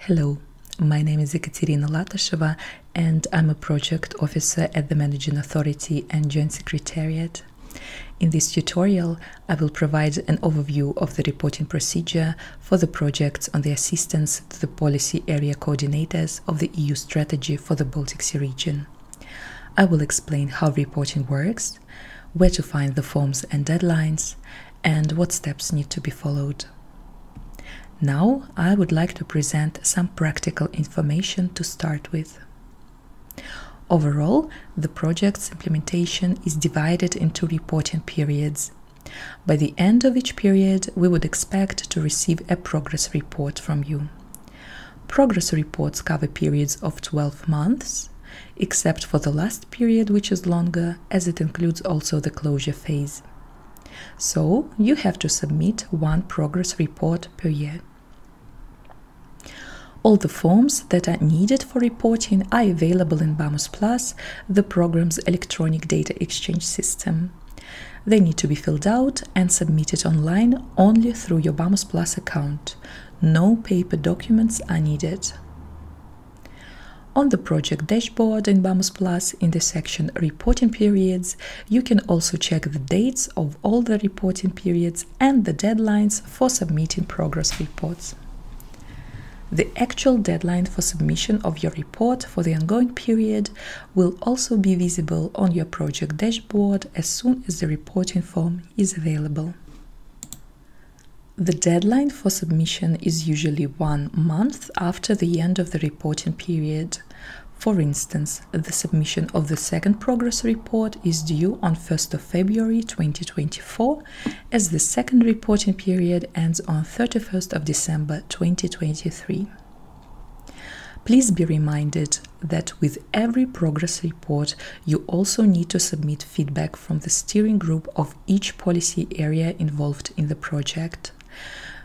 Hello, my name is Ekaterina Latasheva and I'm a project officer at the Managing Authority and Joint Secretariat. In this tutorial, I will provide an overview of the reporting procedure for the projects on the assistance to the policy area coordinators of the EU Strategy for the Baltic Sea Region. I will explain how reporting works, where to find the forms and deadlines, and what steps need to be followed. Now, I would like to present some practical information to start with. Overall, the project's implementation is divided into reporting periods. By the end of each period, we would expect to receive a progress report from you. Progress reports cover periods of 12 months, except for the last period, which is longer, as it includes also the closure phase. So, you have to submit one progress report per year. All the forms that are needed for reporting are available in BAMOS+, the program's electronic data exchange system. They need to be filled out and submitted online only through your BAMOS+ account. No paper documents are needed. On the project dashboard in BAMOS+, in the section Reporting Periods, you can also check the dates of all the reporting periods and the deadlines for submitting progress reports. The actual deadline for submission of your report for the ongoing period will also be visible on your project dashboard as soon as the reporting form is available. The deadline for submission is usually 1 month after the end of the reporting period. For instance, the submission of the second progress report is due on 1st of February 2024, as the second reporting period ends on 31st of December 2023. Please be reminded that with every progress report, you also need to submit feedback from the steering group of each policy area involved in the project.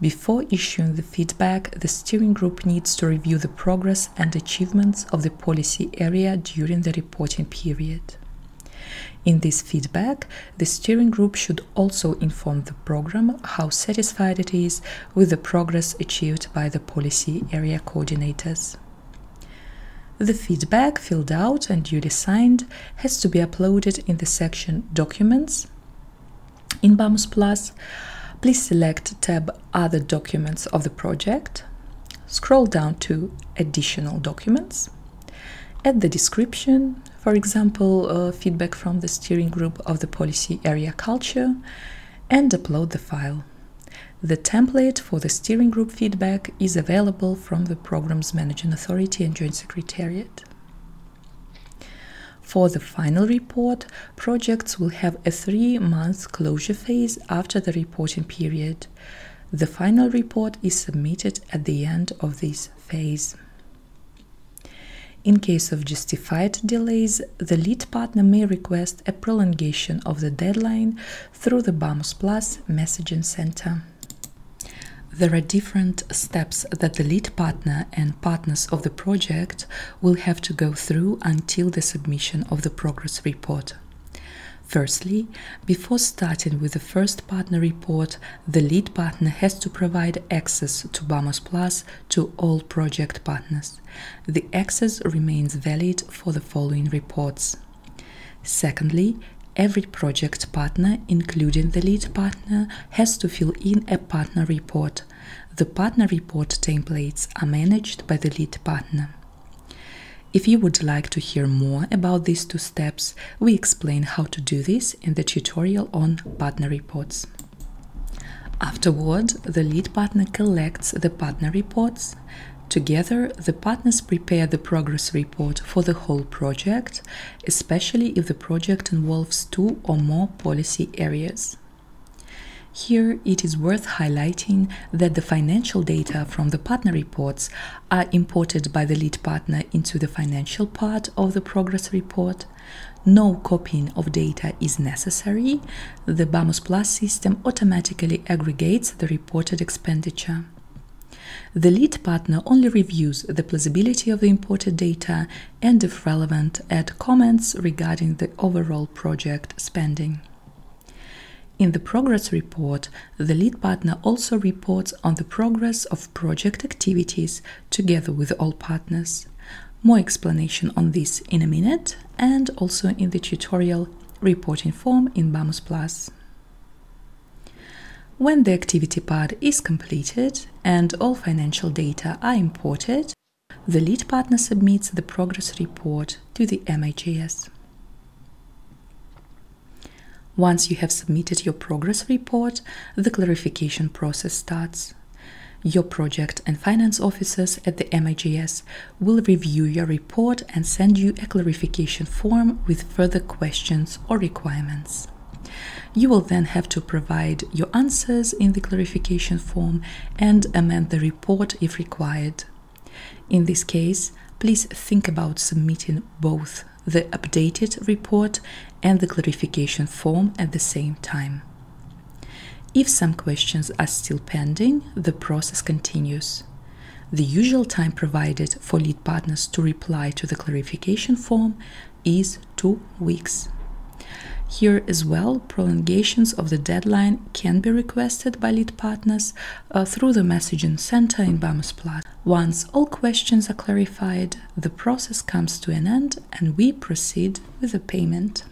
Before issuing the feedback, the steering group needs to review the progress and achievements of the policy area during the reporting period. In this feedback, the steering group should also inform the program how satisfied it is with the progress achieved by the policy area coordinators. The feedback filled out and duly signed has to be uploaded in the section Documents in BAMOS+. Please select tab Other Documents of the project, scroll down to Additional Documents. Add the description, for example, feedback from the steering group of the policy area culture, and upload the file. The template for the steering group feedback is available from the program's Managing Authority and Joint Secretariat. For the final report, projects will have a 3-month closure phase after the reporting period. The final report is submitted at the end of this phase. In case of justified delays, the lead partner may request a prolongation of the deadline through the BAMOS+ messaging center. There are different steps that the lead partner and partners of the project will have to go through until the submission of the progress report. Firstly, before starting with the first partner report, the lead partner has to provide access to BAMOS+ to all project partners. The access remains valid for the following reports. Secondly, every project partner, including the lead partner, has to fill in a partner report. The partner report templates are managed by the lead partner. If you would like to hear more about these two steps, we explain how to do this in the tutorial on partner reports. Afterward, the lead partner collects the partner reports. Together, the partners prepare the progress report for the whole project, especially if the project involves 2 or more policy areas. Here, it is worth highlighting that the financial data from the partner reports are imported by the lead partner into the financial part of the progress report. No copying of data is necessary. The BAMOS+ system automatically aggregates the reported expenditure. The lead partner only reviews the plausibility of the imported data and, if relevant, adds comments regarding the overall project spending. In the progress report, the lead partner also reports on the progress of project activities together with all partners. More explanation on this in a minute and also in the tutorial reporting form in BAMOS+. When the activity part is completed and all financial data are imported, the lead partner submits the progress report to the MA/JS. Once you have submitted your progress report, the clarification process starts. Your project and finance officers at the MA/JS will review your report and send you a clarification form with further questions or requirements. You will then have to provide your answers in the clarification form and amend the report if required. In this case, please think about submitting both the updated report and the clarification form at the same time. If some questions are still pending, the process continues. The usual time provided for lead partners to reply to the clarification form is 2 weeks. Here as well, prolongations of the deadline can be requested by lead partners through the messaging center in BAMOS+. Once all questions are clarified, the process comes to an end and we proceed with the payment.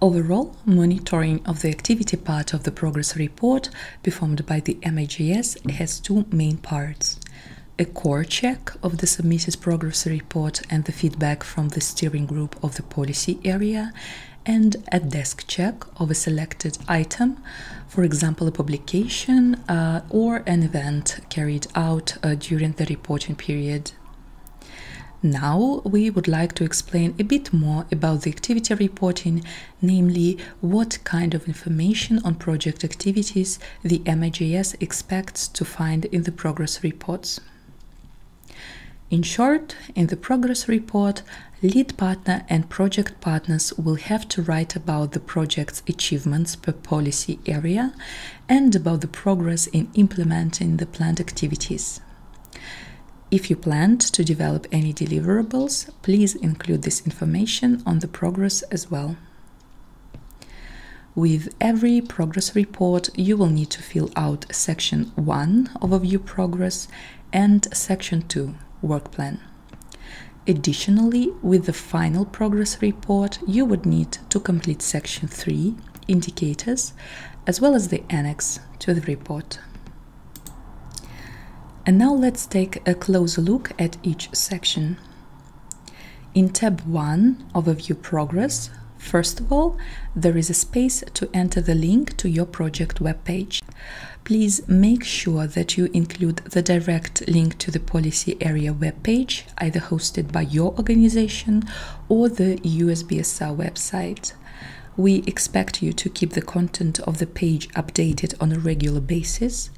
Overall, monitoring of the activity part of the progress report performed by the MA/JS has two main parts. A core check of the submitted progress report and the feedback from the steering group of the policy area, and a desk check of a selected item, for example, a publication or an event carried out during the reporting period. Now we would like to explain a bit more about the activity reporting, namely what kind of information on project activities the MA/JS expects to find in the progress reports. In short, in the progress report, lead partner and project partners will have to write about the project's achievements per policy area and about the progress in implementing the planned activities. If you planned to develop any deliverables, please include this information on the progress as well. With every progress report, you will need to fill out Section 1, Overview Progress, and Section 2, Work plan. Additionally, with the final progress report, you would need to complete Section 3, Indicators, as well as the annex to the report. And now let's take a closer look at each section. In Tab 1, Overview Progress, first of all, there is a space to enter the link to your project webpage. Please make sure that you include the direct link to the policy area webpage, either hosted by your organization or the EUSBSR website. We expect you to keep the content of the page updated on a regular basis.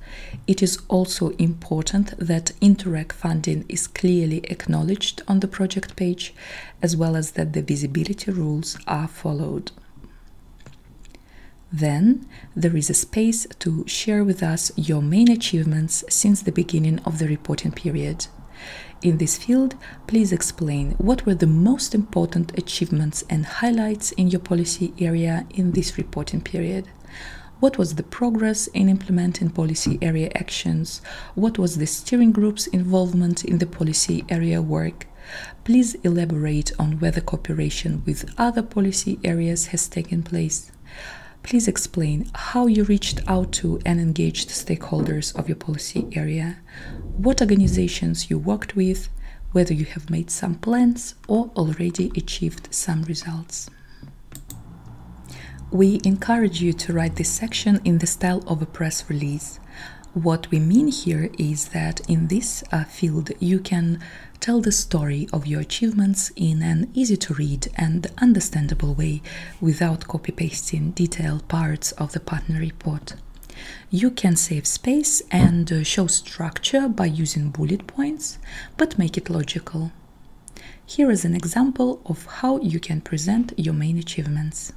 It is also important that Interreg funding is clearly acknowledged on the project page, as well as that the visibility rules are followed. Then, there is a space to share with us your main achievements since the beginning of the reporting period. In this field, please explain what were the most important achievements and highlights in your policy area in this reporting period. What was the progress in implementing policy area actions? What was the steering group's involvement in the policy area work? Please elaborate on whether cooperation with other policy areas has taken place. Please explain how you reached out to and engaged stakeholders of your policy area, what organizations you worked with, whether you have made some plans or already achieved some results. We encourage you to write this section in the style of a press release. What we mean here is that in this field you can tell the story of your achievements in an easy-to-read and understandable way without copy-pasting detailed parts of the partner report. You can save space and show structure by using bullet points, but make it logical. Here is an example of how you can present your main achievements.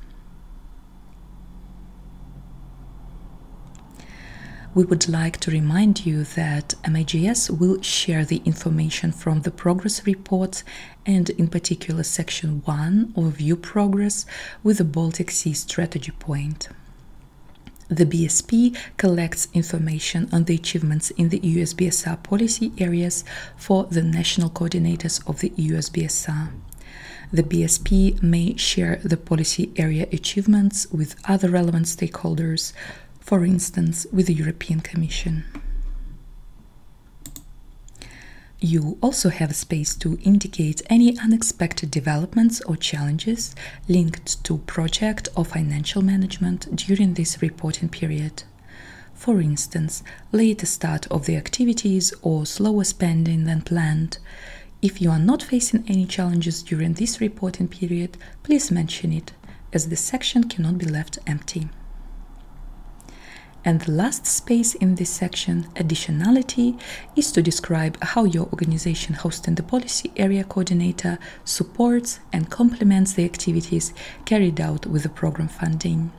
we would like to remind you that MA/JS will share the information from the progress reports and in particular section 1 Overview Progress with the Baltic Sea Strategy Point. The BSP collects information on the achievements in the EUSBSR policy areas for the national coordinators of the EUSBSR. The BSP may share the policy area achievements with other relevant stakeholders, for instance, with the European Commission. You also have space to indicate any unexpected developments or challenges linked to project or financial management during this reporting period. For instance, later start of the activities or slower spending than planned. If you are not facing any challenges during this reporting period, please mention it, as this section cannot be left empty. And the last space in this section, additionality, is to describe how your organization hosting the policy area coordinator supports and complements the activities carried out with the program funding.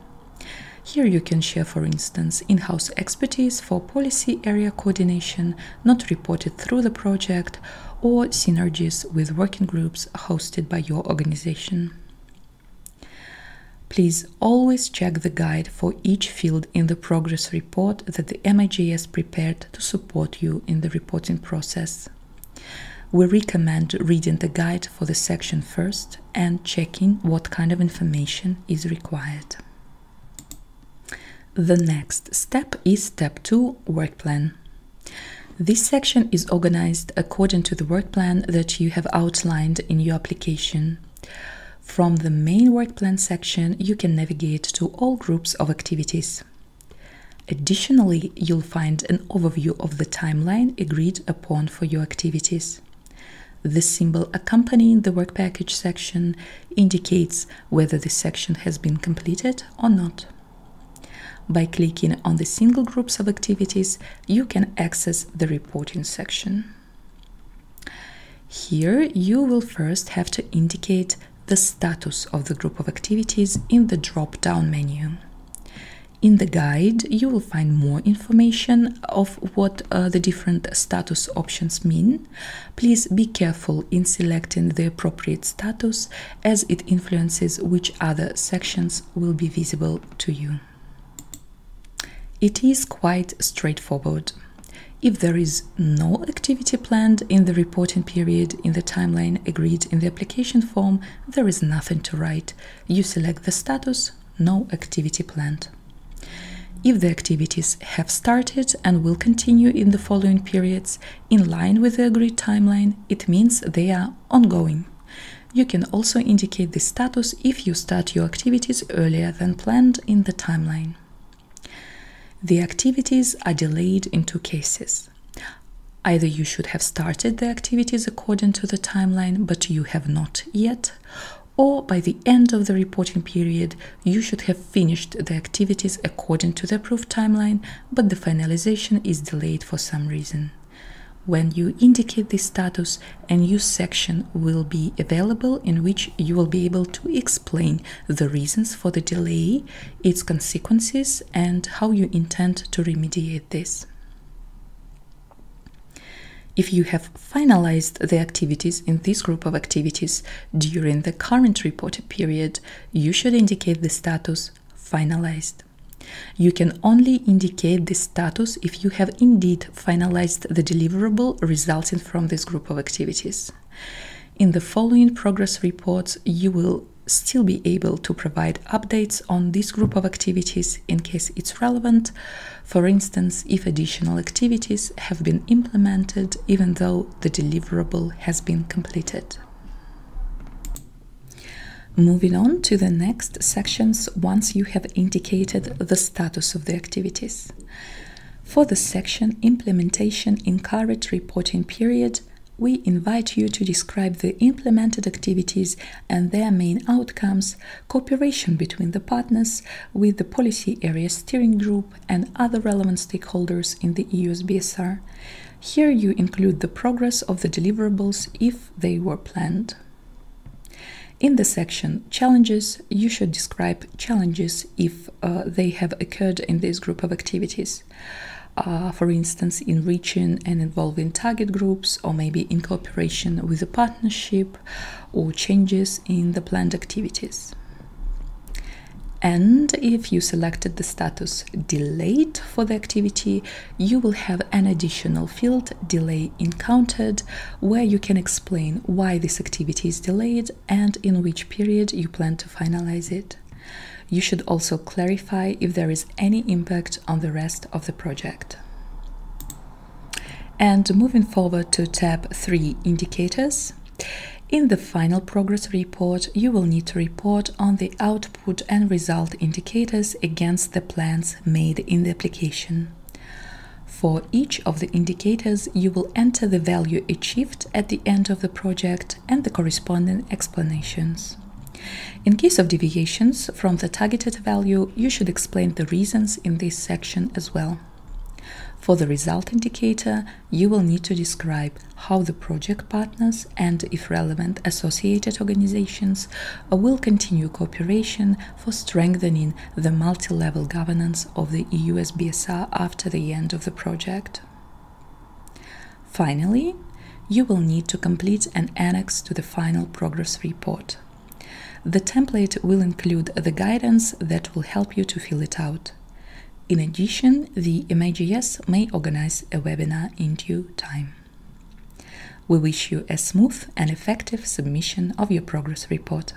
Here you can share, for instance, in-house expertise for policy area coordination not reported through the project, or synergies with working groups hosted by your organization. Please always check the guide for each field in the progress report that the MA/JS prepared to support you in the reporting process. We recommend reading the guide for the section first and checking what kind of information is required. The next step is step 2, work plan. This section is organized according to the work plan that you have outlined in your application. From the main work plan section, you can navigate to all groups of activities. Additionally, you'll find an overview of the timeline agreed upon for your activities. The symbol accompanying the work package section indicates whether this section has been completed or not. By clicking on the single groups of activities, you can access the reporting section. Here, you will first have to indicate the status of the group of activities in the drop-down menu. In the guide, you will find more information of what the different status options mean. Please be careful in selecting the appropriate status, as it influences which other sections will be visible to you. It is quite straightforward. If there is no activity planned in the reporting period in the timeline agreed in the application form, there is nothing to write. You select the status, no activity planned. If the activities have started and will continue in the following periods in line with the agreed timeline, it means they are ongoing. You can also indicate the status if you start your activities earlier than planned in the timeline. The activities are delayed in 2 cases. Either you should have started the activities according to the timeline, but you have not yet, or by the end of the reporting period, you should have finished the activities according to the approved timeline, but the finalization is delayed for some reason. When you indicate this status, a new section will be available in which you will be able to explain the reasons for the delay, its consequences, and how you intend to remediate this. If you have finalized the activities in this group of activities during the current reporting period, you should indicate the status finalized. You can only indicate this status if you have indeed finalized the deliverable resulting from this group of activities. In the following progress reports, you will still be able to provide updates on this group of activities in case it's relevant, for instance, if additional activities have been implemented even though the deliverable has been completed. Moving on to the next sections once you have indicated the status of the activities. For the section Implementation in Current Reporting Period, we invite you to describe the implemented activities and their main outcomes, cooperation between the partners with the Policy Area Steering Group and other relevant stakeholders in the EUSBSR. Here you include the progress of the deliverables if they were planned. In the section Challenges, you should describe challenges if they have occurred in this group of activities. for instance, in reaching and involving target groups, or maybe in cooperation with a partnership, or changes in the planned activities. And if you selected the status delayed for the activity, you will have an additional field, delay encountered, where you can explain why this activity is delayed and in which period you plan to finalize it. You should also clarify if there is any impact on the rest of the project. And moving forward to tab 3, indicators. In the final progress report, you will need to report on the output and result indicators against the plans made in the application. For each of the indicators, you will enter the value achieved at the end of the project and the corresponding explanations. In case of deviations from the targeted value, you should explain the reasons in this section as well. For the result indicator, you will need to describe how the project partners and, if relevant, associated organizations will continue cooperation for strengthening the multi-level governance of the EU SBSR after the end of the project. Finally, you will need to complete an annex to the final progress report. The template will include the guidance that will help you to fill it out. In addition, the MA/JS may organize a webinar in due time. We wish you a smooth and effective submission of your progress report.